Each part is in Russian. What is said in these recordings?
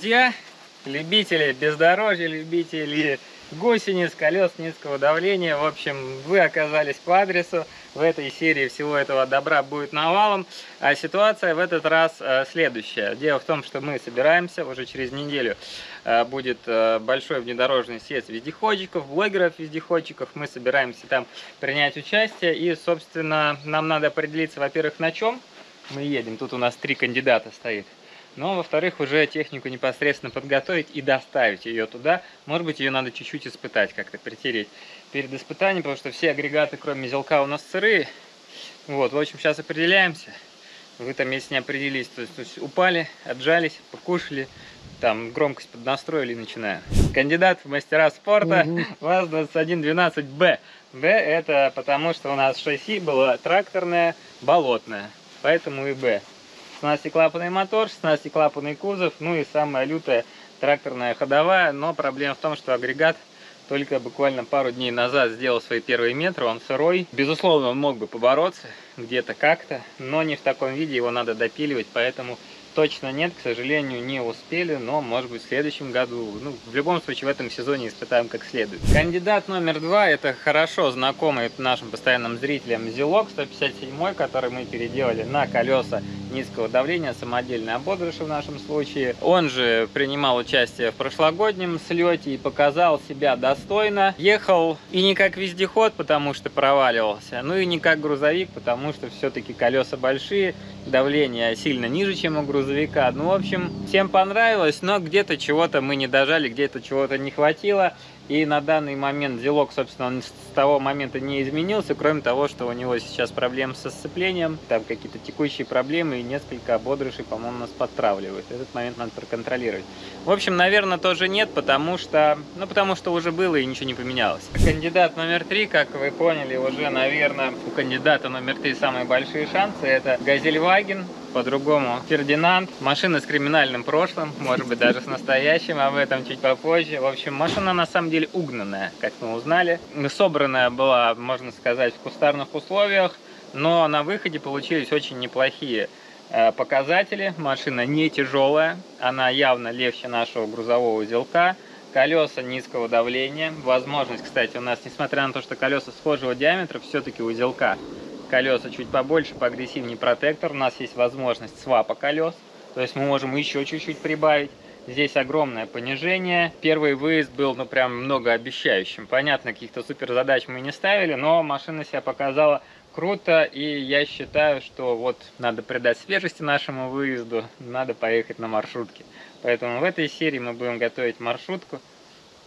друзья, любители бездорожья, любители гусениц, колес низкого давления. В общем, вы оказались по адресу. В этой серии всего этого добра будет навалом. А ситуация в этот раз следующая. Дело в том, что мы собираемся, уже через неделю будет большой внедорожный съезд вездеходчиков, блогеров вездеходчиков. Мы собираемся там принять участие. И, собственно, нам надо определиться, во-первых, на чем мы едем. Тут у нас 3 кандидата стоит. Но, во-вторых, уже технику непосредственно подготовить и доставить ее туда. Может быть, ее надо чуть-чуть испытать, как-то притереть перед испытанием, потому что все агрегаты, кроме зилка, у нас сырые. Вот, в общем, сейчас определяемся. Вы там, если не определились, то есть упали, отжались, покушали, там громкость поднастроили и начинаем. Кандидат в мастера спорта ВАЗ-2112Б. Б это потому, что у нас шасси было тракторное, болотное, поэтому и Б. 16-клапанный мотор, 16-клапанный кузов, ну и самая лютая тракторная ходовая. Но проблема в том, что агрегат только буквально пару дней назад сделал свои первые метры, он сырой. Безусловно, он мог бы побороться где-то как-то, но не в таком виде, его надо допиливать, поэтому точно нет, к сожалению, не успели, но может быть в следующем году. Ну, в любом случае, в этом сезоне испытаем как следует. Кандидат номер 2, это хорошо знакомый нашим постоянным зрителям ЗИЛок 157, который мы переделали на колеса низкого давления, самодельный ободыши в нашем случае. Он же принимал участие в прошлогоднем слете и показал себя достойно. Ехал и не как вездеход, потому что проваливался, ну и не как грузовик, потому что все-таки колеса большие, давление сильно ниже, чем у грузовика. Ну, в общем, всем понравилось, но где-то чего-то мы не дожали, где-то чего-то не хватило. И на данный момент ЗИЛок, собственно, он с того момента не изменился, кроме того, что у него сейчас проблемы со сцеплением, там какие-то текущие проблемы и несколько ободрышей, по-моему, нас подтравливают. Этот момент надо проконтролировать. В общем, наверное, тоже нет, потому что уже было и ничего не поменялось. Кандидат номер 3, как вы поняли, уже, наверное, у кандидата номер 3 самые большие шансы. Это Газельваген, по-другому Фердинанд. Машина с криминальным прошлым, может быть, даже с настоящим, об этом чуть попозже. В общем, машина на самом деле угнанная, как мы узнали. Собранная была, можно сказать, в кустарных условиях, но на выходе получились очень неплохие показатели. Машина не тяжелая, она явно легче нашего грузового узелка. Колеса низкого давления. Возможность, кстати, у нас, несмотря на то, что колеса схожего диаметра, все-таки узелка. Колеса чуть побольше, поагрессивнее протектор. У нас есть возможность свапа колес, то есть мы можем еще чуть-чуть прибавить. Здесь огромное понижение. Первый выезд был, ну, прям многообещающим. Понятно, каких-то супер задач мы не ставили, но машина себя показала круто, и я считаю, что вот надо придать свежести нашему выезду, надо поехать на маршрутке. Поэтому в этой серии мы будем готовить маршрутку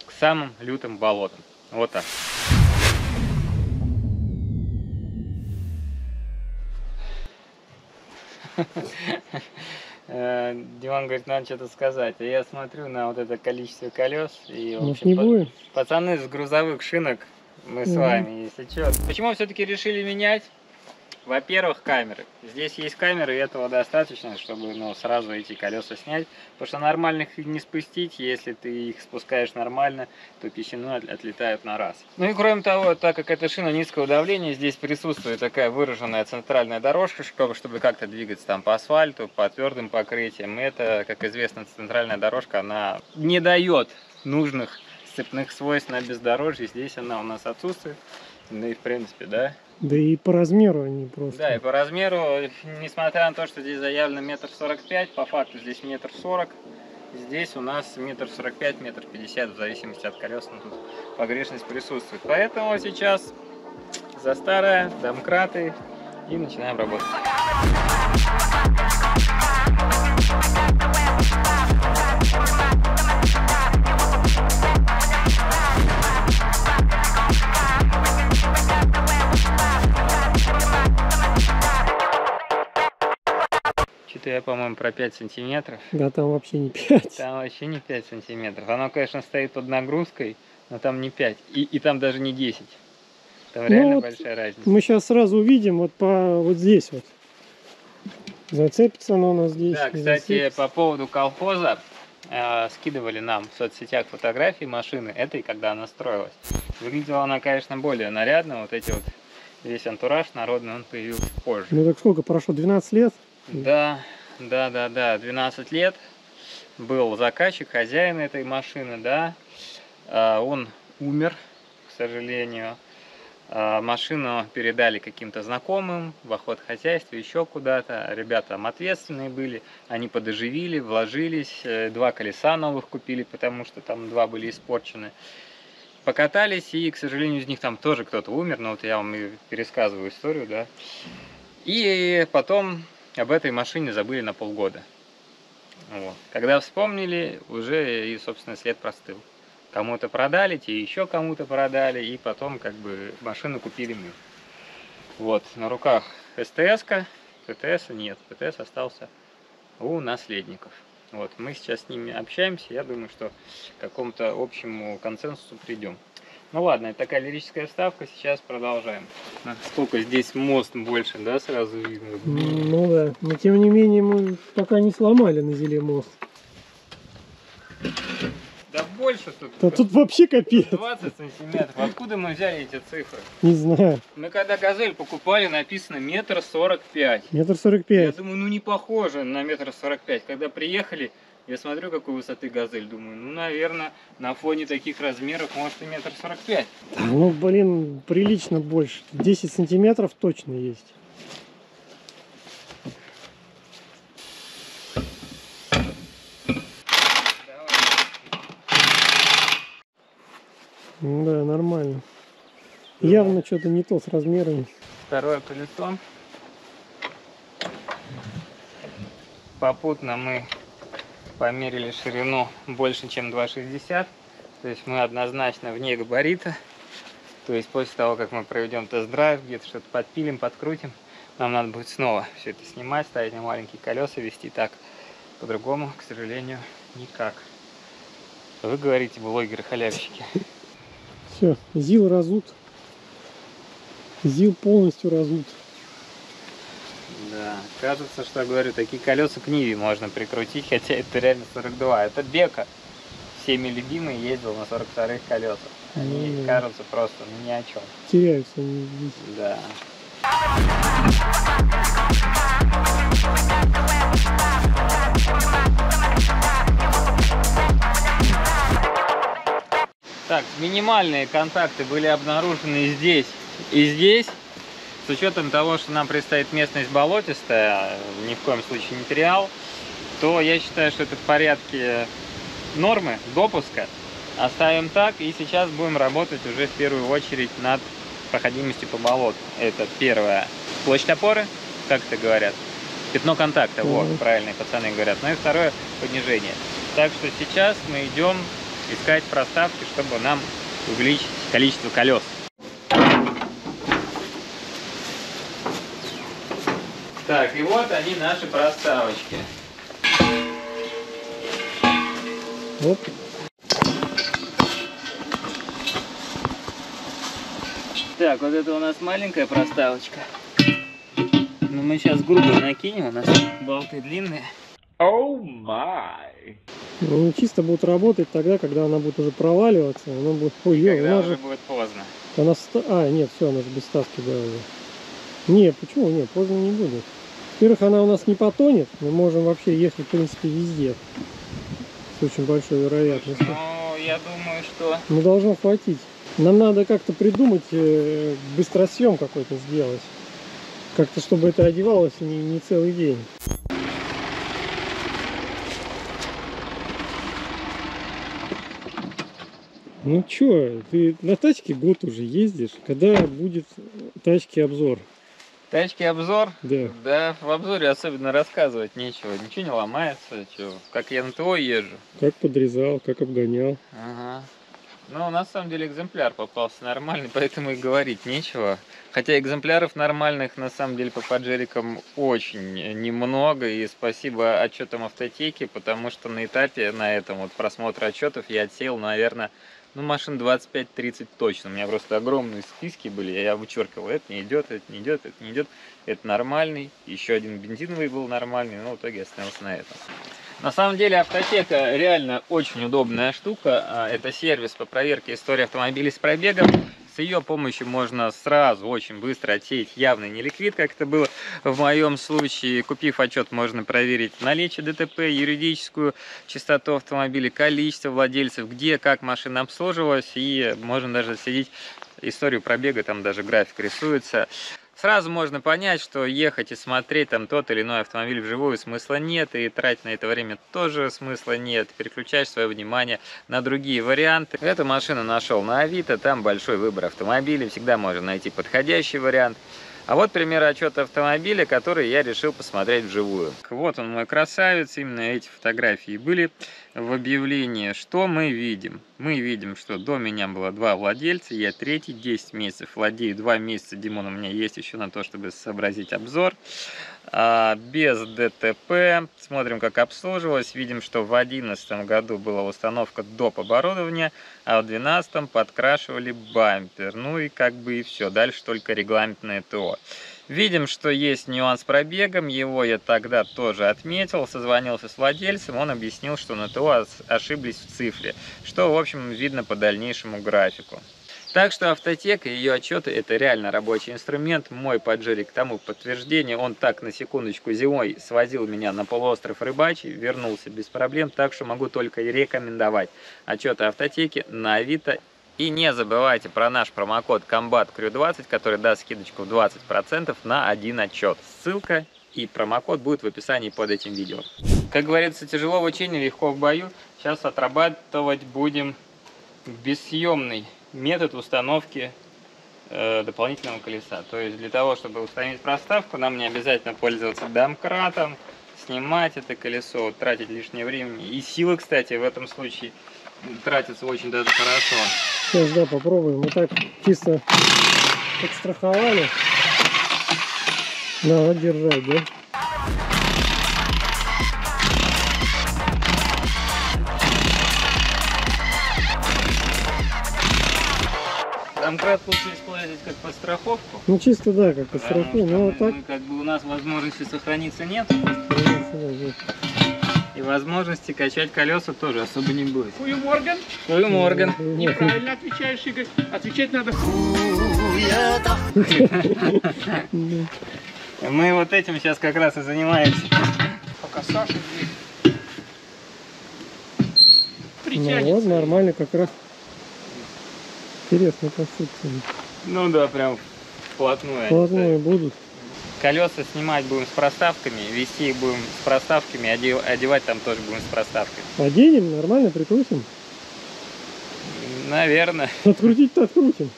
к самым лютым болотам. Вот так. Диман говорит, надо что-то сказать. И я смотрю на вот это количество колес. И, в общем, пацаны с грузовых шинок, мы с вами, если что. Почему все-таки решили менять? Во-первых, камеры. Здесь есть камеры, и этого достаточно, чтобы, ну, сразу эти колеса снять. Потому что нормальных не спустить, если ты их спускаешь нормально, то пищину отлетают на раз. Ну и кроме того, так как это шина низкого давления, здесь присутствует такая выраженная центральная дорожка, чтобы как-то двигаться там по асфальту, по твердым покрытиям. И это, как известно, центральная дорожка, она не дает нужных сцепных свойств на бездорожье. Здесь она у нас отсутствует. Ну и в принципе, да. Да и по размеру они просто. Да, и по размеру, несмотря на то, что здесь заявлено 1,45 м, по факту здесь 1,40 м. Здесь у нас 1,45 м, 1,50 м, в зависимости от колес, но тут погрешность присутствует. Поэтому сейчас за старое, домкраты, и начинаем работать. Я, по-моему, про 5 сантиметров. Да, там вообще не 5. Там вообще не 5 сантиметров. Оно, конечно, стоит под нагрузкой, но там не 5. И там даже не 10. Там, ну, реально вот большая разница. Мы сейчас сразу увидим вот по вот здесь вот. Зацепится оно у нас здесь. Да, кстати, по поводу колхоза. Скидывали нам в соцсетях фотографии машины этой, когда она строилась. Выглядела она, конечно, более нарядно. Вот эти вот, весь антураж народный, он появился позже. Ну так сколько прошло? 12 лет? Да, 12 лет. был заказчик, хозяин этой машины, да, он умер, к сожалению. Машину передали каким-то знакомым в охотхозяйстве, еще куда-то. Ребята там ответственные были, они подоживили, вложились, два колеса новых купили, потому что там два были испорчены. Покатались, и, к сожалению, из них там тоже кто-то умер, но вот я вам и пересказываю историю, да. И потом об этой машине забыли на полгода. Вот. Когда вспомнили, уже и, собственно, след простыл. Кому-то продали, те еще кому-то продали, и потом как бы машину купили мы. Вот, на руках СТС-ка, ПТС-а нет, ПТС остался у наследников. Вот, мы сейчас с ними общаемся, я думаю, что к какому-то общему консенсусу придем. Ну ладно, это такая лирическая вставка, сейчас продолжаем. Сколько здесь мост больше, да, сразу видно? Ну да, но тем не менее мы пока не сломали на ЗИЛе мост. Да больше тут. Да тут вообще капец. 20 сантиметров. Откуда мы взяли эти цифры? Не знаю. Мы когда «Газель» покупали, написано 1,45 м. 1,45 м. Я думаю, ну не похоже на 1,45 м. Когда приехали, я смотрю, какой высоты «Газель». Думаю, ну, наверное, на фоне таких размеров может и 1,45 м. Ну, блин, прилично больше. 10 сантиметров точно есть. Да, нормально. Да. Явно что-то не то с размерами. Второе колесо. Попутно мы померили ширину больше, чем 2,60. То есть мы однозначно вне габарита. То есть после того, как мы проведем тест-драйв, где-то что-то подпилим, подкрутим, нам надо будет снова все это снимать, ставить на маленькие колеса, вести так. По-другому, к сожалению, никак. Вы говорите, блогеры-халявщики. Все, ЗИЛ разут. ЗИЛ полностью разут. Да, кажется, что я говорю, такие колеса к Ниве можно прикрутить, хотя это реально 42. Это Бека. Всеми любимый ездил на 42-х колесах. Они кажутся просто ни о чем. Теряются. Да. Так, минимальные контакты были обнаружены здесь и здесь. С учетом того, что нам предстоит местность болотистая, ни в коем случае не триал, то я считаю, что это в порядке нормы, допуска. Оставим так, и сейчас будем работать уже в первую очередь над проходимостью по болоту. Это первое. Площадь опоры, как это говорят, пятно контакта, вот, правильные пацаны говорят. Ну и второе, понижение. Так что сейчас мы идем искать проставки, чтобы нам увеличить количество колес. Так, и вот они, наши проставочки. Оп. Так, вот это у нас маленькая проставочка. Но мы сейчас грубо накинем, у нас болты длинные. Оу май! Ну, чисто будут работать тогда, когда она будет уже проваливаться, она будет... Ой, когда уже будет поздно. Она... А, нет, все, она же без ставки давала. Не, почему? Нет, поздно не будет. Во-первых, она у нас не потонет, мы можем вообще ехать, в принципе, везде. С очень большой вероятностью. Ну, я думаю, что... Ну, должно хватить. Нам надо как-то придумать, быстросъем какой-то сделать. Как-то, чтобы это одевалось не целый день. Ну чё, ты на тачке год уже ездишь, когда будет тачки-обзор? Тачки-обзор? Да. Да, в обзоре особенно рассказывать нечего, ничего не ломается, чё. Как я на ТО езжу. Как подрезал, как обгонял. Ага. Ну, на самом деле экземпляр попался нормальный, поэтому и говорить нечего. Хотя экземпляров нормальных, на самом деле, по поджерикам очень немного. И спасибо отчетам Автотеки, потому что на этапе, на этом вот просмотре отчетов я отсеял, наверное... Ну, машин 25-30 точно. У меня просто огромные списки были. Я вычеркивал, это не идет, это не идет, это не идет. Это нормальный. Еще один бензиновый был нормальный, но в итоге я остановился на этом. На самом деле Автотека реально очень удобная штука. Это сервис по проверке истории автомобилей с пробегом. С ее помощью можно сразу очень быстро отсеять явный неликвид, как это было в моем случае. Купив отчет, можно проверить наличие ДТП, юридическую частоту автомобиля, количество владельцев, где, как машина обслуживалась, и можно даже следить историю пробега, там даже график рисуется. Сразу можно понять, что ехать и смотреть там тот или иной автомобиль вживую смысла нет, и тратить на это время тоже смысла нет. Переключаешь свое внимание на другие варианты. Эту машину нашел на Авито, там большой выбор автомобилей, всегда можно найти подходящий вариант. А вот пример отчета автомобиля, который я решил посмотреть вживую. Вот он, мой красавец, именно эти фотографии были в объявлении. Что мы видим? Мы видим, что до меня было 2 владельца, я третий, 10 месяцев владею, 2 месяца, Димон у меня есть еще на то, чтобы сообразить обзор. Без ДТП, смотрим, как обслуживалось, видим, что в 2011 году была установка доп. Оборудования, а в 2012 подкрашивали бампер, ну и как бы и все, дальше только регламентное ТО. Видим, что есть нюанс с пробегом, его я тогда тоже отметил, созвонился с владельцем, он объяснил, что на ТО ошиблись в цифре, что, в общем, видно по дальнейшему графику. Так что Автотека и ее отчеты — это реально рабочий инструмент. Мой поджерик тому подтверждение. Он так на секундочку зимой свозил меня на полуостров Рыбачий, вернулся без проблем, так что могу только рекомендовать отчеты Автотеки на Авито. И не забывайте про наш промокод Combat Crew 20, который даст скидочку в 20% на 1 отчет. Ссылка и промокод будет в описании под этим видео. Как говорится, тяжело в учении, легко в бою. Сейчас отрабатывать будем бессъемный метод установки дополнительного колеса. То есть для того, чтобы установить проставку, нам не обязательно пользоваться домкратом, снимать это колесо, тратить лишнее время. И силы, кстати, в этом случае тратятся очень даже хорошо. Сейчас, да, попробуем. Мы так чисто подстраховали. Надо держать, да? Домкрат лучше использовать как подстраховку. Ну чисто, да, как подстраховку. Но вот так... как бы у нас возможности сохраниться нет. И возможности качать колеса тоже особо не будет. Хуй-морган. Хуй-морган. Неправильно отвечаешь, Игорь. Отвечать надо. Мы вот этим сейчас как раз и занимаемся. Пока Саша здесь. Притянется. Ну вот, нормально как раз. Интересная конструкция. Ну да, прям вплотную. Вплотную будут. Колеса снимать будем с проставками, вести их будем с проставками, одевать там тоже будем с проставками. Оденем, нормально прикрутим? Наверное. Открутить-то открутим.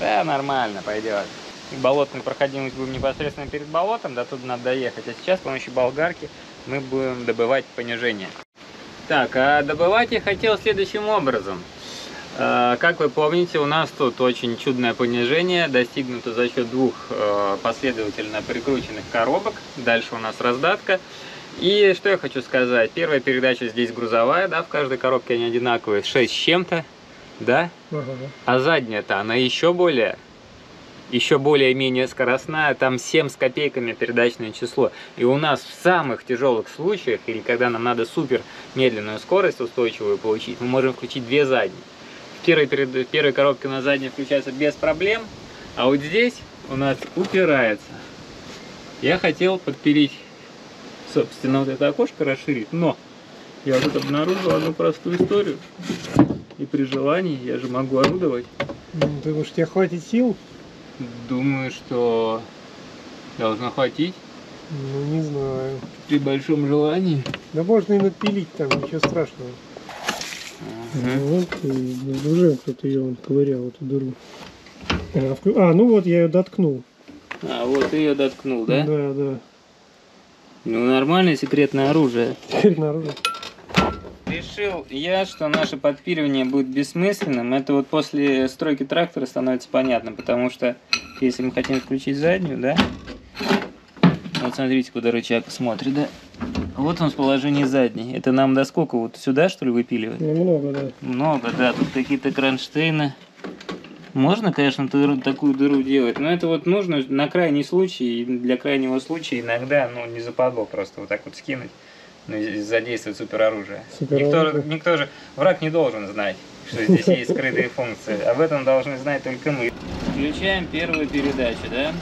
Да, нормально, пойдет. Болотную проходимость будем непосредственно перед болотом, до туда надо доехать. А сейчас с помощью болгарки мы будем добывать понижение. Так, а добывать я хотел следующим образом. Как вы помните, у нас тут очень чудное понижение, достигнуто за счет 2 последовательно прикрученных коробок. Дальше у нас раздатка. И что я хочу сказать, первая передача здесь грузовая, да, в каждой коробке они одинаковые, 6 с чем-то, да? А задняя-то, она еще более-менее скоростная, там 7 с копейками передачное число. И у нас в самых тяжелых случаях, или когда нам надо супер медленную скорость устойчивую получить, мы можем включить 2 задние. Первые коробки на задние включаются без проблем, а вот здесь у нас упирается. Я хотел подпилить, собственно, вот это окошко расширить, но я вот обнаружил одну простую историю. И при желании я же могу орудовать. Думаешь, тебе хватит сил? Думаю, что должно хватить. Ну, не знаю. При большом желании. Да можно и надпилить там, ничего страшного. Вот, и уже кто-то ее ковырял, эту дыру. А, ну вот я ее доткнул. А, вот ты ее доткнул, да? Да, да. Ну, нормальное секретное оружие. Секретное оружие. Решил я, что наше подпиливание будет бессмысленным. Это вот после стройки трактора становится понятно, потому что если мы хотим включить заднюю, да? Вот смотрите, куда рычаг смотрит, да? Вот он в положении задней. Это нам до сколько? Вот сюда, что ли, выпиливать? Много, да. Много, да. Тут какие-то кронштейны. Можно, конечно, такую дыру делать, но это вот нужно на крайний случай. И для крайнего случая иногда, ну, не западло просто вот так вот скинуть. Задействовать супероружие. Никто же, враг не должен знать. что здесь есть скрытые функции. Об этом должны знать только мы. Включаем первую передачу, да?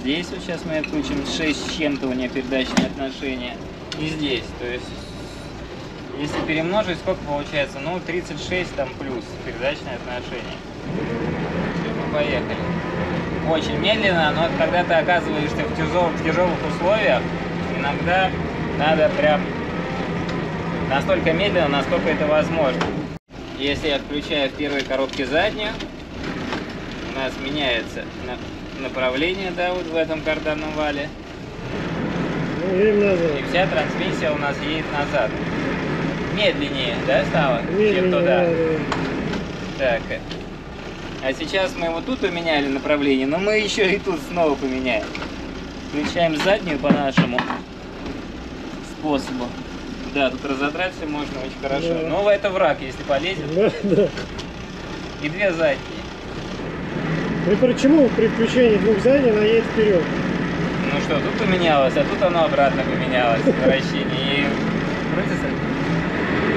Здесь вот сейчас мы отключим 6 с чем-то у нее передачные отношения. И здесь, то есть, если перемножить, сколько получается? Ну, 36 там плюс передачные отношения. Все, поехали. Очень медленно, но когда ты оказываешься в тяжелых условиях, иногда надо прям настолько медленно, насколько это возможно. Если я включаю в первой коробке заднюю, у нас меняется направление, да, вот в этом карданном вале. И вся трансмиссия у нас едет назад. Медленнее, да, стало? Медленнее, чем туда. Да. Так. А сейчас мы вот тут поменяли направление, но мы еще и тут снова поменяем. Включаем заднюю по нашему способу. Да, тут разодрать все можно очень хорошо. Да. Но это враг, если полезет. Да, да. И две задние. И почему при включении двух задних она едет вперед? Ну что, тут поменялось, а тут оно обратно поменялось в вращении. И крутится?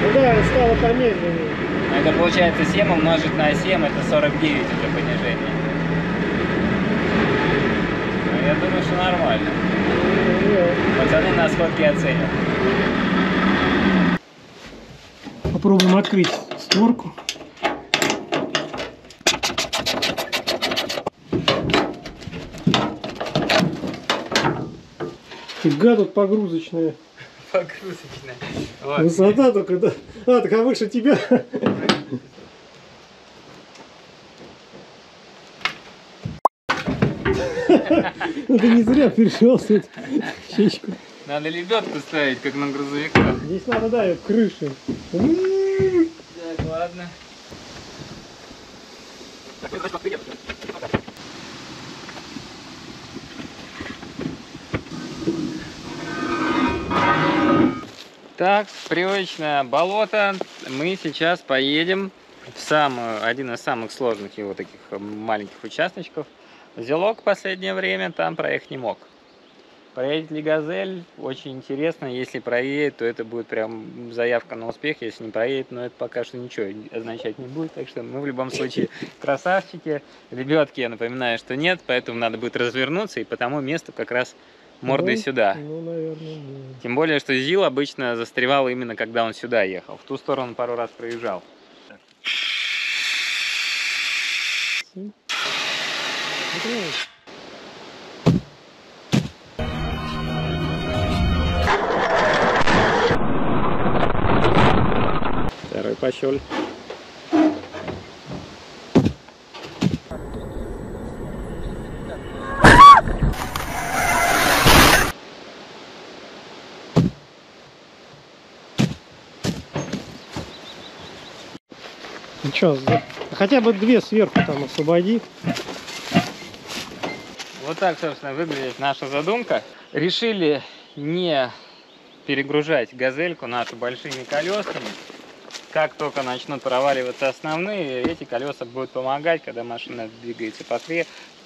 Ну да, стало помедленнее. Это получается 7 умножить на 7, это 49 уже понижение. Ну, я думаю, что нормально. Да. Пацаны на сходке оценят. Попробуем открыть створку. Фига тут погрузочная. Погрузочная. Вот. Высота только, да. А, так а выше тебя. Ну ты не зря перешел с этим щечку. Надо лебедку ставить, как на грузовиках. Здесь надо, да, ее крыши. Так, ладно. Так, привычное болото. Мы сейчас поедем в один из самых сложных его таких маленьких участочков. Зилок в последнее время там проехать не мог. Проедет ли «Газель» очень интересно. Если проедет, то это будет прям заявка на успех. Если не проедет, но это пока что ничего означать не будет. Так что мы в любом случае красавчики. Лебедки, я напоминаю, что нет, поэтому надо будет развернуться, и потому место как раз мордой сюда. Ну, наверное, нет. Тем более, что ЗИЛ обычно застревал именно когда он сюда ехал. В ту сторону пару раз проезжал. Пошел. Ну что, хотя бы две сверху там освободи. Вот так, собственно, выглядит наша задумка. Решили не перегружать газельку нашу большими колесами. Как только начнут проваливаться основные, эти колеса будут помогать, когда машина двигается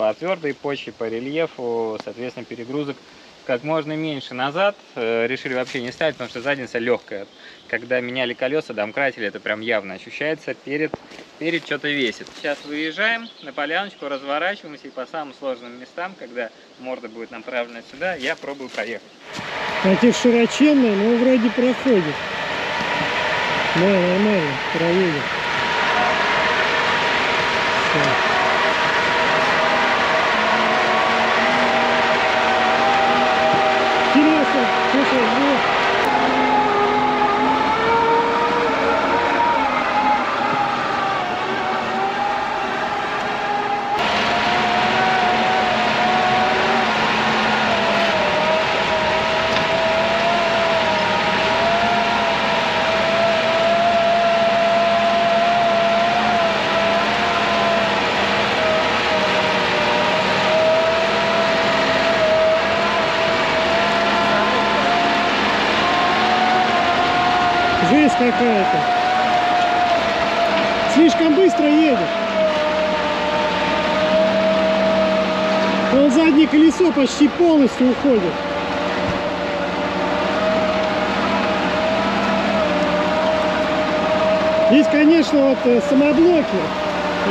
по твердой почве, по рельефу, соответственно, перегрузок как можно меньше. Назад решили вообще не ставить, потому что задница легкая. Когда меняли колеса, домкратили, это прям явно ощущается, перед что-то весит. Сейчас выезжаем на поляночку, разворачиваемся, и по самым сложным местам, когда морда будет направлена сюда, я пробую проехать. Хотя широченная, но вроде проходит. Да, нормально, проедем. Интересно, что сейчас будет? Жесть какая-то. Слишком быстро едешь. Вон заднее колесо почти полностью уходит. Здесь, конечно, вот самоблоки,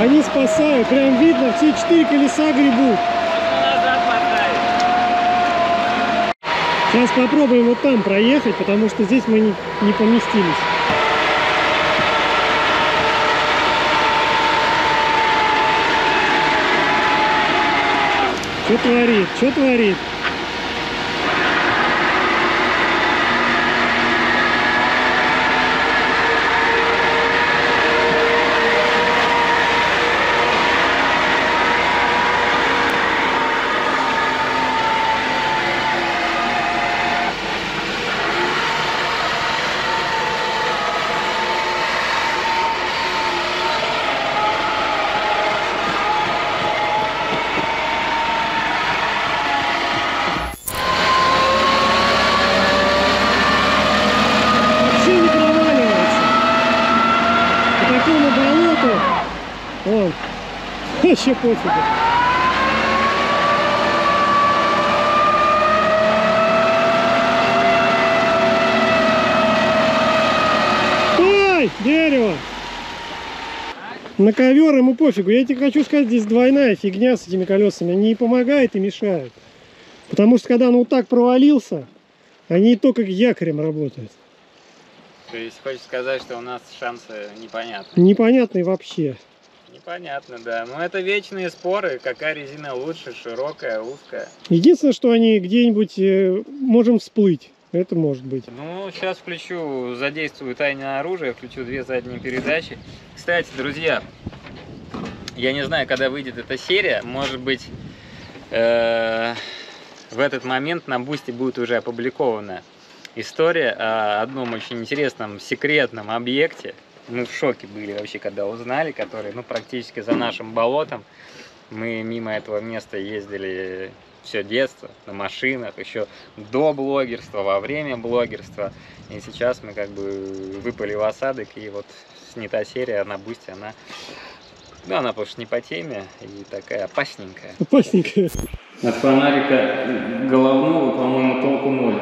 они спасают. Прям видно, все четыре колеса гребут. Сейчас попробуем вот там проехать, потому что здесь мы не поместились. Что творит? Что творит? Вообще пофигу. Ой, дерево. На ковер ему пофигу. Я тебе хочу сказать, здесь двойная фигня с этими колесами. Они и помогают, и мешают. Потому что когда он вот так провалился, они и то как якорем работают. То есть хочешь сказать, что у нас шансы непонятные? Непонятные вообще. Непонятно, да. Но это вечные споры, какая резина лучше, широкая, узкая. Единственное, что они где-нибудь можем всплыть. Это может быть. Ну, сейчас включу, задействую тайное оружие, включу две задние передачи. Кстати, друзья, я не знаю, когда выйдет эта серия. Может быть, в этот момент на Бусти будет уже опубликована история о одном очень интересном секретном объекте. Мы в шоке были вообще, когда узнали, который, ну, практически за нашим болотом. Мы мимо этого места ездили все детство, на машинах, еще до блогерства, во время блогерства. И сейчас мы как бы выпали в осадок, и вот снята серия на Бусти, она... Ну, она потому что не по теме, и такая опасненькая. Опасненькая. От фонарика головного, по-моему, толку ноль.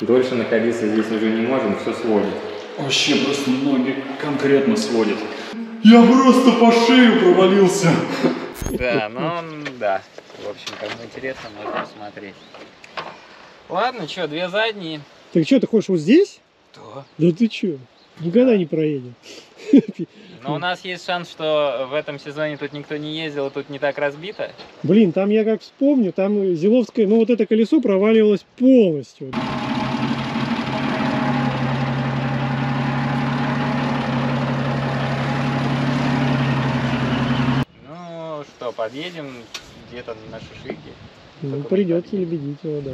Дольше находиться здесь уже не можем, все сводит. Вообще просто ноги конкретно сводит. Я просто по шею провалился. Да, ну да. В общем, кому интересно, можно посмотреть. Ладно, что, две задние. Так что, ты хочешь вот здесь? Да. Да ты что? Никогда не проедем. Но у нас есть шанс, что в этом сезоне тут никто не ездил, тут не так разбито. Блин, там я как вспомню, там зиловское, ну вот это колесо проваливалось полностью. Подъедем где-то на Шишиге. Ну, придется лебедить его, да.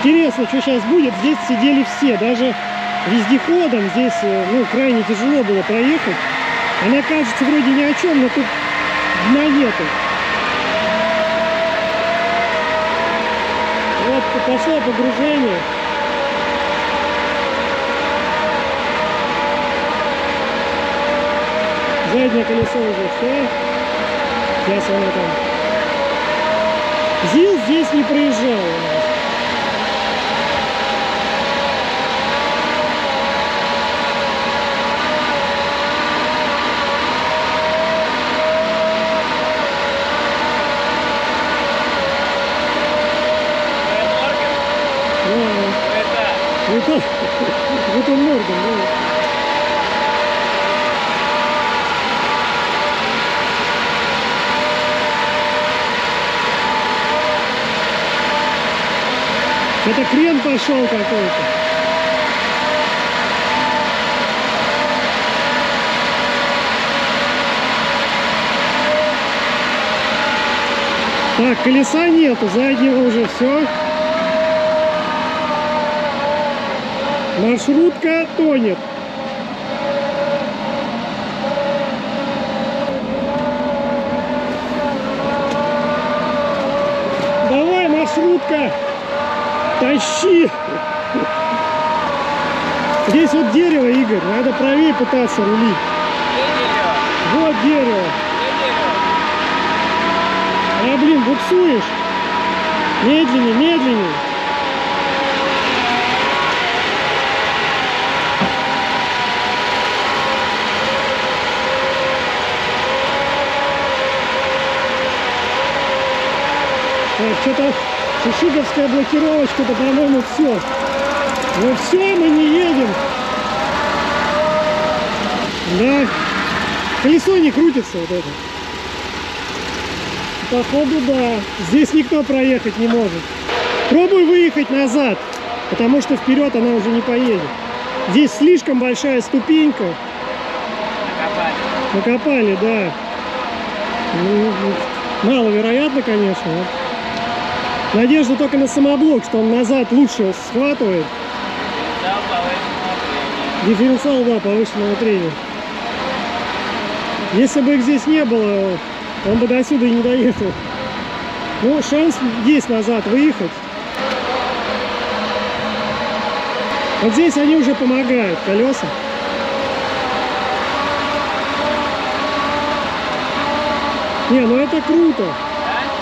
Интересно, что сейчас будет. Здесь сидели все, даже вездеходом здесь, ну, крайне тяжело было проехать. Она кажется вроде ни о чем, но тут монеты. Вот пошло погружение. Заднее колесо уже все. Сейчас она там. ЗИЛ здесь не проезжал у нас. Вот он Морган, да. Это крен пошел какой-то. Так, колеса нету, заднего уже все. Маршрутка тонет. Давай, маршрутка! Тащи! Здесь вот дерево, Игорь, надо правее пытаться рулить. Вот дерево. А, блин, буксуешь? Медленнее, медленнее. Что-то шишиговская блокировочка, да, по-моему, все. Но все мы не едем. Да. Колесо не крутится вот это. Походу, да. Здесь никто проехать не может. Пробуй выехать назад, потому что вперед она уже не поедет. Здесь слишком большая ступенька. Накопали. Накопали, да. Ну, маловероятно, конечно. Надежда только на самоблок, что он назад лучше схватывает. Дифференциал, да, повышенного трения. Если бы их здесь не было, он бы до сюда и не доехал. Ну, шанс есть назад выехать. Вот здесь они уже помогают, колеса. Не, ну это круто.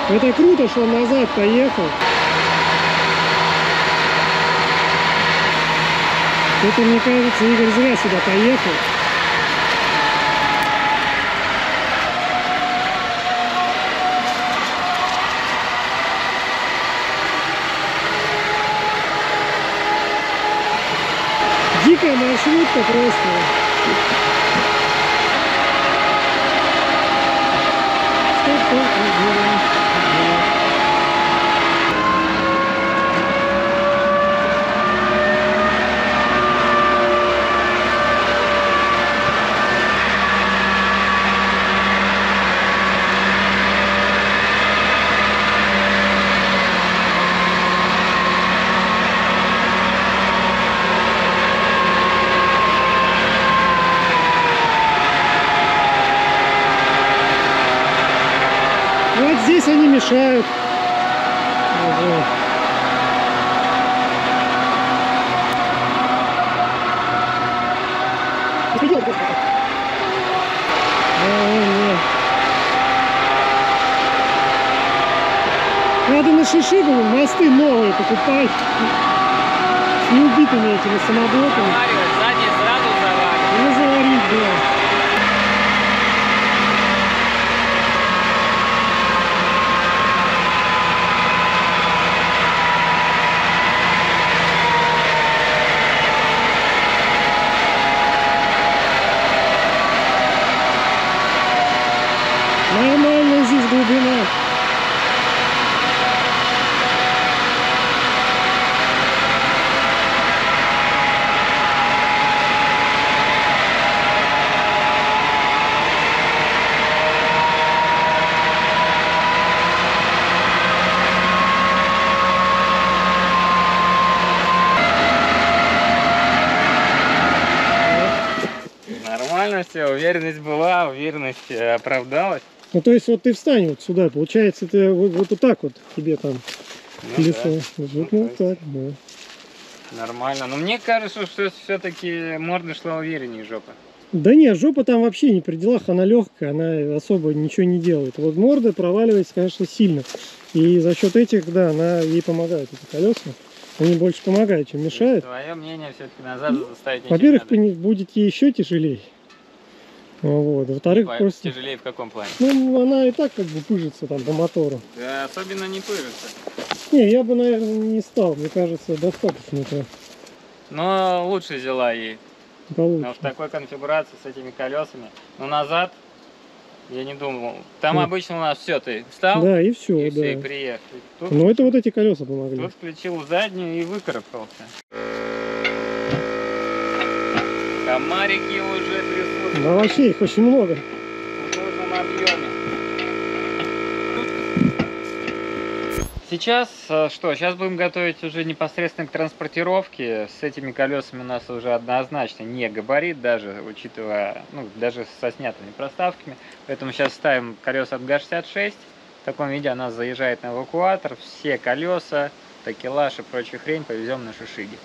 Это круто, что он назад поехал. Это, мне кажется, Игорь зря сюда поехал. Дикая маршрутка просто. Здесь они мешают. Надо на Шишигу мосты новые покупать. С неубитыми этими самоблоками. Задние сразу заварить. Ну, заварить, да. Уверенность была, уверенность оправдалась. Ну то есть вот ты встань вот сюда, получается, ты вот так вот тебе там, ну, колесо. Да. Вот, ну, так, да. Нормально. Но мне кажется, что все-таки морда шла увереннее жопа. Да не, жопа там вообще не при делах, она легкая, она особо ничего не делает. Вот морда проваливается, конечно, сильно. И за счет этих, да, она ей помогает, эти колеса. Они больше помогают, чем мешают. Твое мнение все-таки назад заставить. Во-первых, будет ей еще тяжелее. Вот. Во-вторых, просто... Тяжелее в каком плане? Ну, она и так как бы пыжится там по мотору. Да, особенно не пыжится. Не, я бы, наверное, не стал. Мне кажется, достаточно-то. Но лучше взяла ей. Получше. Но в такой конфигурации с этими колесами. Но назад я не думал. Там обычно у нас все, ты встал, да, и все, и, да. Все, и приехал. Тут... Но это вот эти колеса помогли. Тут включил заднюю и выкарабкался. Комарики уже трясутся. Да вообще их очень много. В сложном объеме. Сейчас что? Сейчас будем готовить уже непосредственно к транспортировке. С этими колесами у нас уже однозначно не габарит, даже учитывая, ну, даже со снятыми проставками. Поэтому сейчас ставим колеса от ГА-66. В таком виде она заезжает на эвакуатор. Все колеса, такелаж и прочую хрень повезем на Шишиги.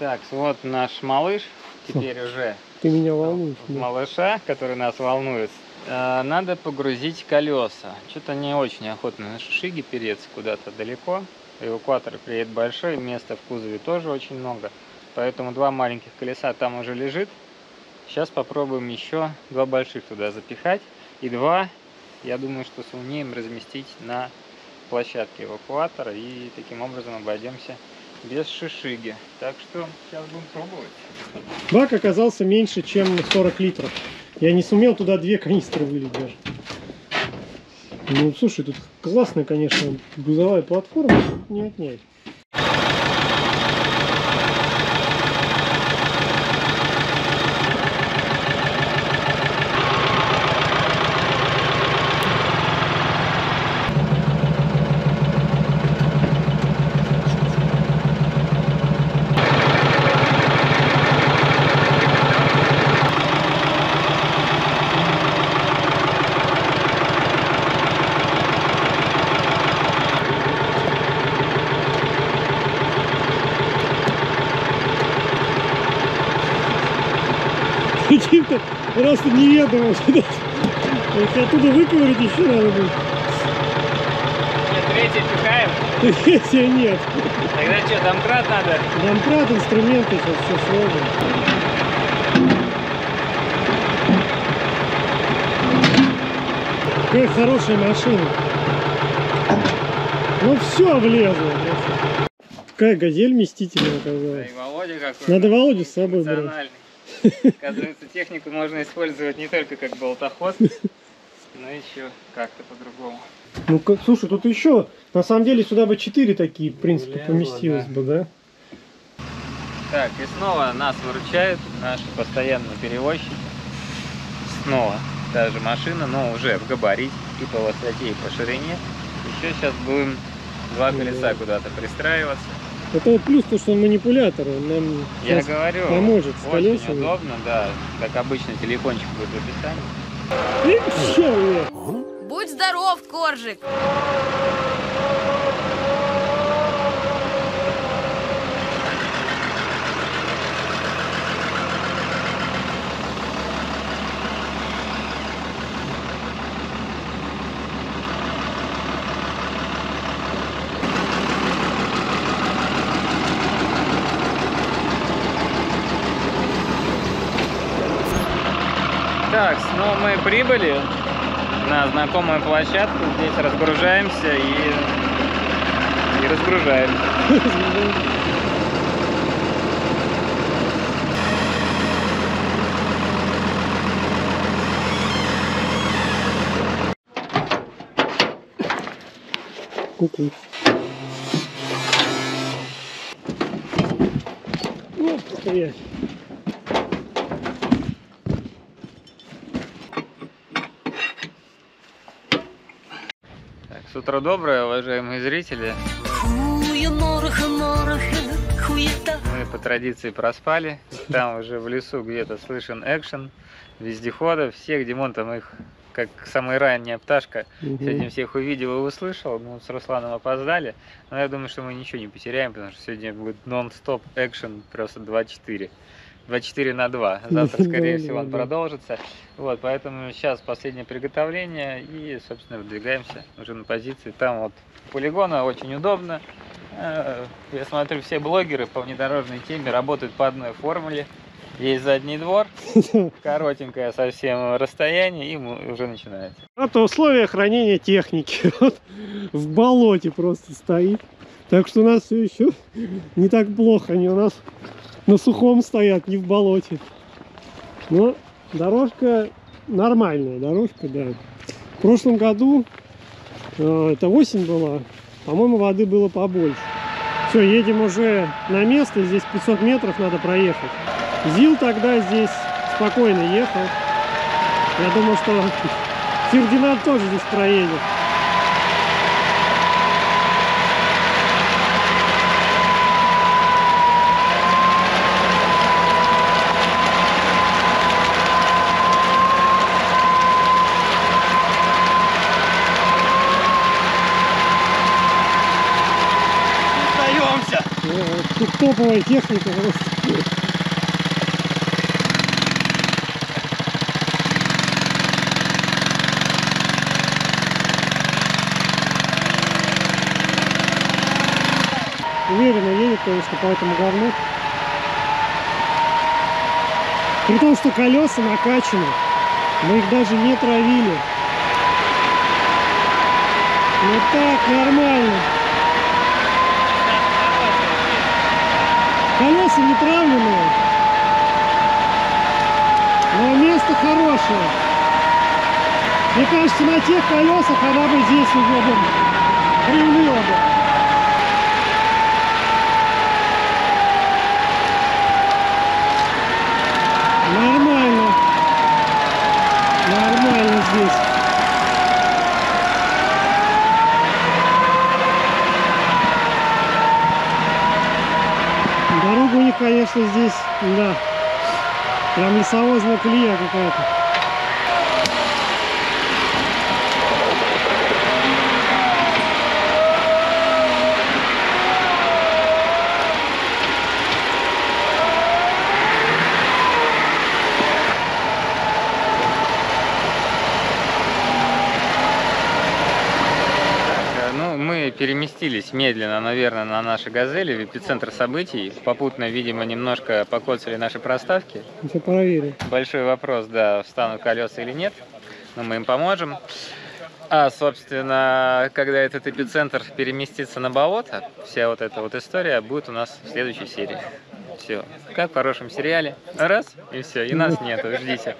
Так, вот наш малыш. Теперь уже ты меня волнуешь, малыша, который нас волнует, надо погрузить колеса. Что-то не очень охотно на Шишиге переться куда-то далеко. Эвакуатор приедет большой, места в кузове тоже очень много. Поэтому два маленьких колеса там уже лежит. Сейчас попробуем еще два больших туда запихать. И два, я думаю, что сумеем разместить на площадки эвакуатора, и таким образом обойдемся без шишиги. Так что сейчас будем пробовать. Бак оказался меньше, чем 40 литров. Я не сумел туда 2 канистры вылить даже. Ну, слушай, тут классная, конечно, грузовая платформа, не отнять. Каким-то просто неведомым. Если оттуда выковырить, еще надо будет. Третий пихаем? Третья нет. Тогда что, домкрат надо? Домкрат, инструменты, сейчас все сложно. Какая хорошая машина. Ну все влезло. Какая газель вместительная оказалась. Да, Володя, надо Володю с собой брать. Оказывается, технику можно использовать не только как болтоход, но еще как-то по-другому. Ну, слушай, тут еще, на самом деле, сюда бы 4 такие, в принципе, поместилось бы, да? Так, и снова нас выручают наши постоянные перевозчики. Снова та же машина, но уже в габарите и по высоте, и по ширине. Еще сейчас будем 2 колеса куда-то пристраиваться. Это вот плюс то, что он манипулятор, он нам поможет с колесами. Очень удобно, да. Как обычно, телефончик будет в описании. Будь здоров, Коржик! Так, снова мы прибыли на знакомую площадку, здесь разгружаемся и разгружаем. Ку-ку. Оп, стоять. Утро доброе, уважаемые зрители. Мы по традиции проспали. Там уже в лесу где-то слышен экшен вездеходов. Всех, Димон там их, как самая ранняя пташка, сегодня всех увидел и услышал. Мы с Русланом опоздали. Но я думаю, что мы ничего не потеряем, потому что сегодня будет нон-стоп экшен просто 24. 24 на 2. Завтра, скорее всего, он продолжится. Вот, поэтому сейчас последнее приготовление и, собственно, выдвигаемся уже на позиции. Там вот полигона очень удобно. Я смотрю, все блогеры по внедорожной теме работают по одной формуле. Есть задний двор, коротенькое совсем расстояние, и уже начинается. Это условия хранения техники. Вот, в болоте просто стоит. Так что у нас все еще не так плохо, они у нас... На сухом стоят, не в болоте. Но дорожка нормальная, дорожка, да. В прошлом году, это осень была, по-моему, воды было побольше. Все, едем уже на место, здесь 500 метров надо проехать. ЗИЛ тогда здесь спокойно ехал. Я думаю, что Фердинанд тоже здесь проедет. Тут топовая техника просто. Уверенно едет, конечно, по этому говну. При том, что колеса накачаны, мы их даже не травили. Вот так, нормально. Колеса не травленные, но место хорошее. Мне кажется, на тех колесах она бы здесь уже ревнила бы. Нормально. Нормально здесь. Дорога у них, конечно, здесь, да. Прям лесовозная колея какая-то. Переместились медленно, наверное, на наши газели в эпицентр событий. Попутно, видимо, немножко покоцали наши проставки. Все проверим. Большой вопрос, да, встанут колеса или нет. Но мы им поможем. А, собственно, когда этот эпицентр переместится на болото, вся вот эта вот история будет у нас в следующей серии. Все. Как в хорошем сериале. Раз, и все. И нас нету. Ждите.